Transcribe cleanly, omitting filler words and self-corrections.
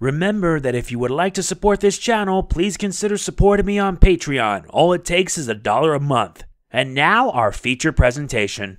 Remember that if you would like to support this channel, please consider supporting me on Patreon. All it takes is $1 a month. And now, our feature presentation.